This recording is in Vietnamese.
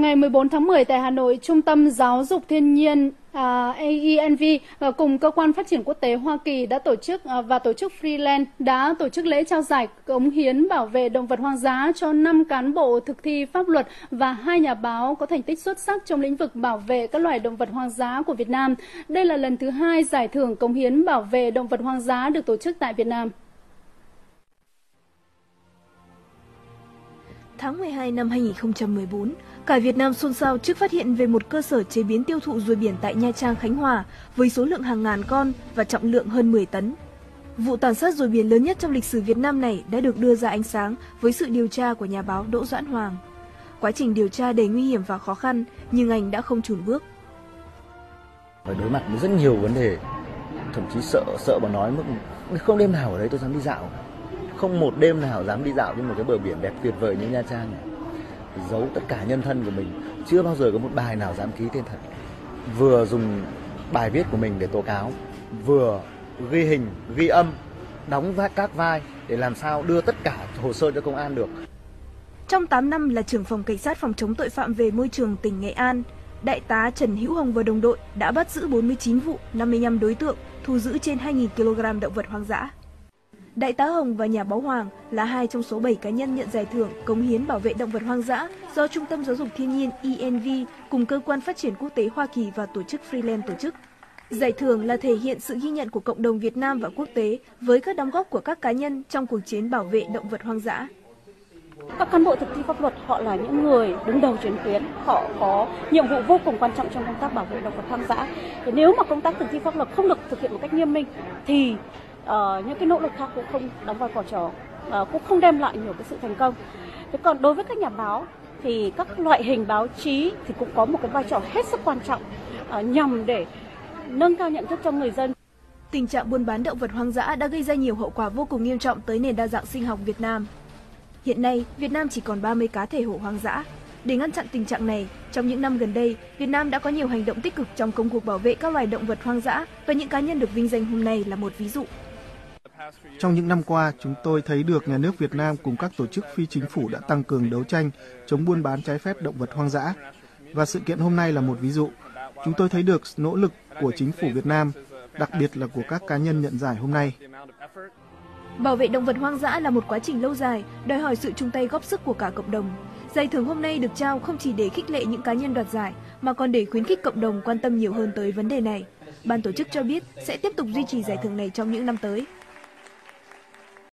Ngày 14 tháng 10 tại Hà Nội, Trung tâm Giáo dục Thiên nhiên ENV cùng Cơ quan Phát triển Quốc tế Hoa Kỳ đã tổ chức Freeland đã tổ chức lễ trao giải cống hiến bảo vệ động vật hoang dã cho 5 cán bộ thực thi pháp luật và 2 nhà báo có thành tích xuất sắc trong lĩnh vực bảo vệ các loài động vật hoang dã của Việt Nam. Đây là lần thứ 2 giải thưởng cống hiến bảo vệ động vật hoang dã được tổ chức tại Việt Nam. Tháng 12 năm 2014, cả Việt Nam xôn xao trước phát hiện về một cơ sở chế biến tiêu thụ ruồi biển tại Nha Trang, Khánh Hòa với số lượng hàng ngàn con và trọng lượng hơn 10 tấn. Vụ tàn sát ruồi biển lớn nhất trong lịch sử Việt Nam này đã được đưa ra ánh sáng với sự điều tra của nhà báo Đỗ Doãn Hoàng. Quá trình điều tra đầy nguy hiểm và khó khăn, nhưng anh đã không chùn bước. Phải đối mặt với rất nhiều vấn đề, thậm chí sợ mà nói không đêm nào ở đấy tôi dám đi dạo. Không một đêm nào dám đi dạo trên một cái bờ biển đẹp tuyệt vời như Nha Trang này. Giấu tất cả nhân thân của mình, chưa bao giờ có một bài nào dám ký tên thật. Vừa dùng bài viết của mình để tố cáo, vừa ghi hình, ghi âm, đóng các vai để làm sao đưa tất cả hồ sơ cho công an được. Trong 8 năm là trưởng phòng cảnh sát phòng chống tội phạm về môi trường tỉnh Nghệ An, Đại tá Trần Hữu Hồng và đồng đội đã bắt giữ 49 vụ, 55 đối tượng, thu giữ trên 2.000 kg động vật hoang dã. Đại tá Hồng và nhà báo Hoàng là 2 trong số 7 cá nhân nhận giải thưởng cống hiến bảo vệ động vật hoang dã do Trung tâm Giáo dục Thiên nhiên ENV cùng Cơ quan Phát triển Quốc tế Hoa Kỳ và tổ chức Freeland tổ chức. Giải thưởng là thể hiện sự ghi nhận của cộng đồng Việt Nam và quốc tế với các đóng góp của các cá nhân trong cuộc chiến bảo vệ động vật hoang dã. Các cán bộ thực thi pháp luật họ là những người đứng đầu chiến tuyến, họ có nhiệm vụ vô cùng quan trọng trong công tác bảo vệ động vật hoang dã. Nếu mà công tác thực thi pháp luật không được thực hiện một cách nghiêm minh thì những cái nỗ lực khác cũng không đóng vai trò, cũng không đem lại nhiều cái sự thành công. Thế còn đối với các nhà báo thì các loại hình báo chí thì cũng có một cái vai trò hết sức quan trọng nhằm để nâng cao nhận thức cho người dân. Tình trạng buôn bán động vật hoang dã đã gây ra nhiều hậu quả vô cùng nghiêm trọng tới nền đa dạng sinh học Việt Nam. Hiện nay, Việt Nam chỉ còn 30 cá thể hổ hoang dã. Để ngăn chặn tình trạng này, trong những năm gần đây, Việt Nam đã có nhiều hành động tích cực trong công cuộc bảo vệ các loài động vật hoang dã và những cá nhân được vinh danh hôm nay là một ví dụ. Trong những năm qua, chúng tôi thấy được nhà nước Việt Nam cùng các tổ chức phi chính phủ đã tăng cường đấu tranh chống buôn bán trái phép động vật hoang dã. Và sự kiện hôm nay là một ví dụ. Chúng tôi thấy được nỗ lực của chính phủ Việt Nam, đặc biệt là của các cá nhân nhận giải hôm nay. Bảo vệ động vật hoang dã là một quá trình lâu dài, đòi hỏi sự chung tay góp sức của cả cộng đồng. Giải thưởng hôm nay được trao không chỉ để khích lệ những cá nhân đoạt giải, mà còn để khuyến khích cộng đồng quan tâm nhiều hơn tới vấn đề này. Ban tổ chức cho biết sẽ tiếp tục duy trì giải thưởng này trong những năm tới.